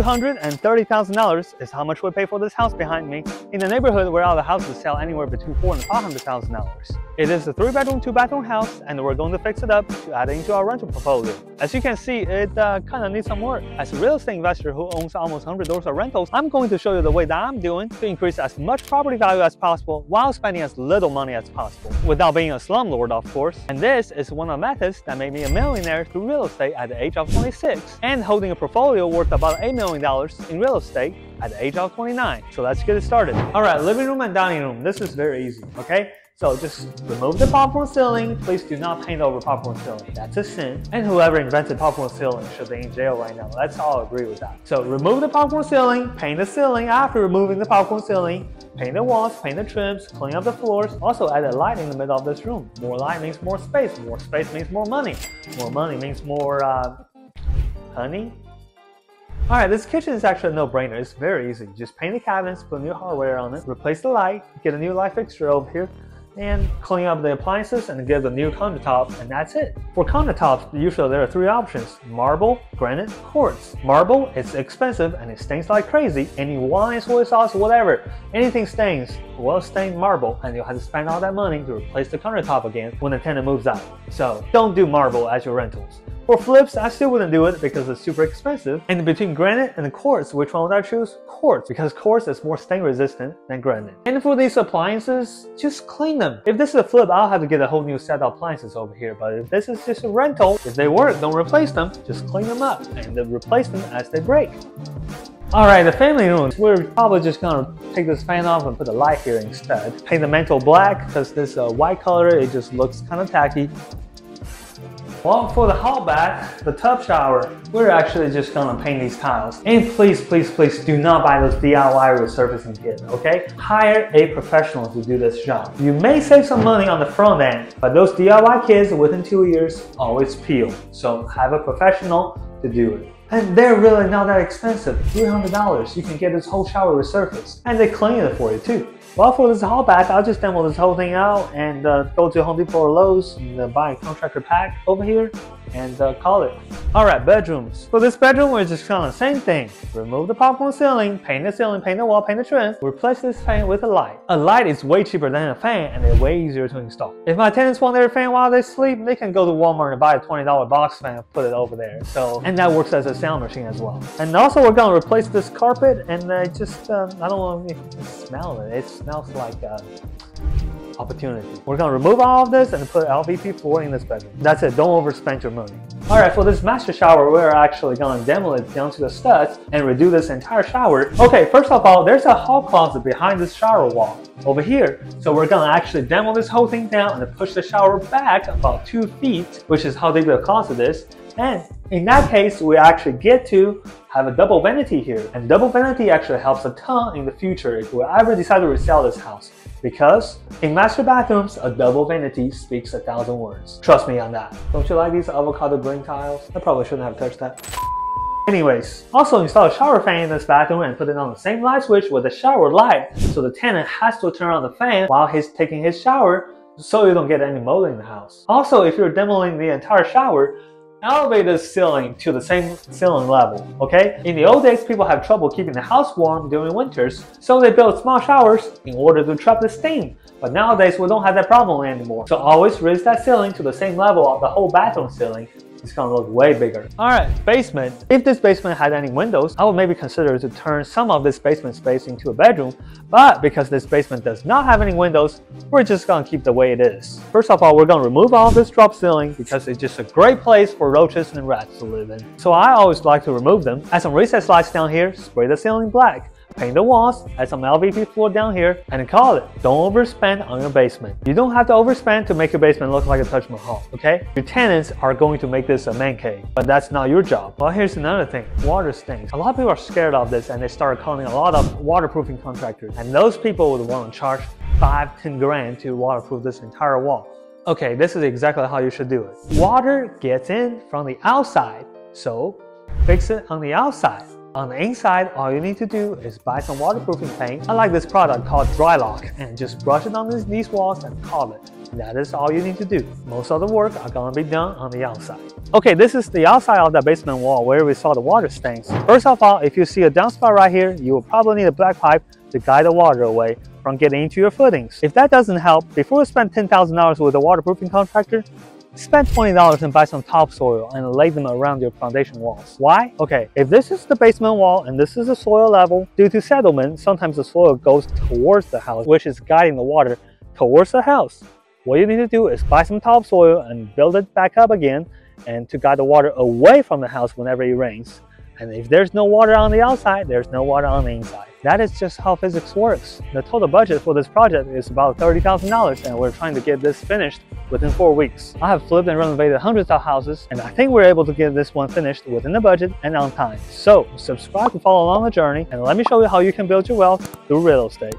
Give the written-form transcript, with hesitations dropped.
$230,000 is how much we pay for this house behind me in a neighborhood where other houses sell anywhere between $400,000 and $500,000. It is a 3-bedroom, 2-bathroom house, and we're going to fix it up to add it into our rental portfolio. As you can see, it kind of needs some work. As a real estate investor who owns almost 100 doors of rentals, I'm going to show you the way that I'm doing to increase as much property value as possible while spending as little money as possible, without being a slumlord, of course. And this is one of the methods that made me a millionaire through real estate at the age of 26 and holding a portfolio worth about $8 million in real estate at the age of 29. So let's get it started. All right, living room and dining room. This is very easy, okay? So just remove the popcorn ceiling. Please do not paint over popcorn ceiling. That's a sin. And whoever invented popcorn ceiling should be in jail right now. Let's all agree with that. So remove the popcorn ceiling, paint the ceiling. After removing the popcorn ceiling, paint the walls, paint the trims, clean up the floors. Also add a light in the middle of this room. More light means more space. More space means more money. More money means more honey. All right, this kitchen is actually a no-brainer. It's very easy. Just paint the cabinets, put new hardware on it, replace the light, get a new light fixture over here, and clean up the appliances and get the new countertop, and that's it. For countertops, usually there are three options: marble, granite, quartz. Marble, it's expensive and it stains like crazy. Any wine, soy sauce, whatever, anything stains, well stained marble, and you'll have to spend all that money to replace the countertop again when the tenant moves out. So don't do marble as your rentals. For flips, I still wouldn't do it because it's super expensive. And between granite and quartz, which one would I choose? Quartz, because quartz is more stain resistant than granite. And for these appliances, just clean them. If this is a flip, I'll have to get a whole new set of appliances over here. But if this is just a rental, if they work, don't replace them. Just clean them up and then replace them as they break. All right, the family room. We're probably just gonna take this fan off and put a light here instead. Paint the mantel black because this white color, it just looks kind of tacky. Well, for the hall bath, the tub shower, we're actually just gonna paint these tiles. And please, please, please do not buy those DIY resurfacing kit, okay? Hire a professional to do this job. You may save some money on the front end, but those DIY kits within 2 years always peel. So have a professional to do it. And they're really not that expensive. $300, you can get this whole shower resurfaced. And they clean it for you too. Well, for this haul back, I'll just demo this whole thing out and go to Home Depot or Lowe's and buy a contractor pack over here and call it. All right, bedrooms. For this bedroom, we're just kind of the same thing. Remove the popcorn ceiling, paint the wall, paint the trim. Replace this fan with a light. A light is way cheaper than a fan and they're way easier to install. If my tenants want their fan while they sleep, they can go to Walmart and buy a $20 box fan and put it over there. So, and that works as a sound machine as well. And also we're gonna replace this carpet and I don't want to smell it. It's smells like opportunity. We're gonna remove all of this and put LVP floor in this bedroom. That's it, don't overspend your money. All right, for this master shower, we're actually gonna demo it down to the studs and redo this entire shower. Okay, first of all, there's a hall closet behind this shower wall over here. So we're gonna actually demo this whole thing down and push the shower back about 2 feet, which is how deep the closet is. And in that case, we actually get to have a double vanity here. And double vanity actually helps a ton in the future if we ever decide to resell this house. Because in master bathrooms, a double vanity speaks 1,000 words. Trust me on that. Don't you like these avocado green tiles? I probably shouldn't have touched that. Anyways, also install a shower fan in this bathroom and put it on the same light switch with the shower light. So the tenant has to turn on the fan while he's taking his shower so you don't get any mold in the house. Also, if you're demoing the entire shower, elevate the ceiling to the same ceiling level, okay? In the old days, people have trouble keeping the house warm during winters, so they built small showers in order to trap the steam. But nowadays, we don't have that problem anymore. So always raise that ceiling to the same level of the whole bathroom ceiling. It's gonna look way bigger. All right, basement. If this basement had any windows, I would maybe consider to turn some of this basement space into a bedroom, but because this basement does not have any windows, we're just gonna keep the way it is. First of all, we're gonna remove all this drop ceiling because it's just a great place for roaches and rats to live in. So I always like to remove them. Add some recessed lights down here, spray the ceiling black. Paint the walls, add some LVP floor down here, and call it. Don't overspend on your basement. You don't have to overspend to make your basement look like a Taj Mahal, okay? Your tenants are going to make this a man cave, but that's not your job. Well, here's another thing, water stains. A lot of people are scared of this and they start calling a lot of waterproofing contractors, and those people would want to charge $5–10 grand to waterproof this entire wall. Okay, this is exactly how you should do it. Water gets in from the outside, so fix it on the outside. On the inside, all you need to do is buy some waterproofing paint. I like this product called Drylok, and just brush it on these walls and call it. That is all you need to do. Most of the work are gonna be done on the outside. Okay, this is the outside of the basement wall where we saw the water stains. First of all, if you see a downspout right here, you will probably need a black pipe to guide the water away from getting into your footings. If that doesn't help, before you spend $10,000 with a waterproofing contractor, spend $20 and buy some topsoil and lay them around your foundation walls. Why? Okay, if this is the basement wall and this is the soil level, due to settlement, sometimes the soil goes towards the house, which is guiding the water towards the house. What you need to do is buy some topsoil and build it back up again and to guide the water away from the house whenever it rains. And if there's no water on the outside, there's no water on the inside. That is just how physics works. The total budget for this project is about $30,000, and we're trying to get this finished within 4 weeks. I have flipped and renovated hundreds of houses, and I think we're able to get this one finished within the budget and on time. So subscribe to follow along the journey, and let me show you how you can build your wealth through real estate.